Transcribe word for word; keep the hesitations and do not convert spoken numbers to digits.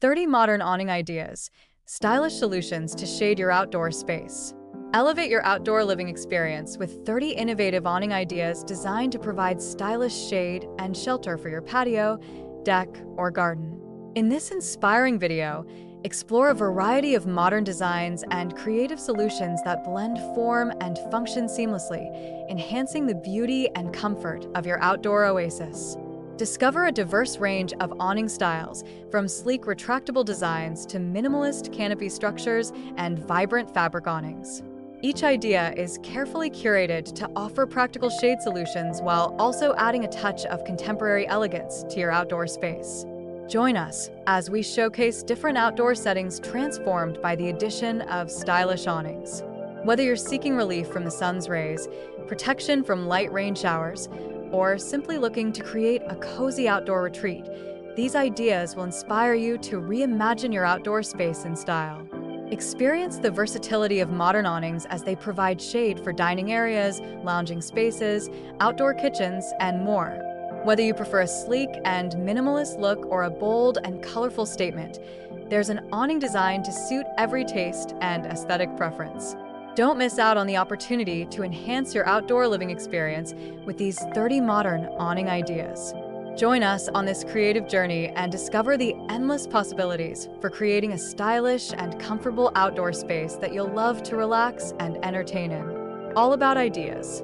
thirty modern awning ideas, stylish solutions to shade your outdoor space. Elevate your outdoor living experience with thirty innovative awning ideas designed to provide stylish shade and shelter for your patio, deck, or garden. In this inspiring video, explore a variety of modern designs and creative solutions that blend form and function seamlessly, enhancing the beauty and comfort of your outdoor oasis. Discover a diverse range of awning styles, from sleek retractable designs to minimalist canopy structures and vibrant fabric awnings. Each idea is carefully curated to offer practical shade solutions while also adding a touch of contemporary elegance to your outdoor space. Join us as we showcase different outdoor settings transformed by the addition of stylish awnings. Whether you're seeking relief from the sun's rays, protection from light rain showers, or simply looking to create a cozy outdoor retreat, these ideas will inspire you to reimagine your outdoor space in style. Experience the versatility of modern awnings as they provide shade for dining areas, lounging spaces, outdoor kitchens, and more. Whether you prefer a sleek and minimalist look or a bold and colorful statement, there's an awning designed to suit every taste and aesthetic preference. Don't miss out on the opportunity to enhance your outdoor living experience with these thirty modern awning ideas. Join us on this creative journey and discover the endless possibilities for creating a stylish and comfortable outdoor space that you'll love to relax and entertain in. All About Ideas.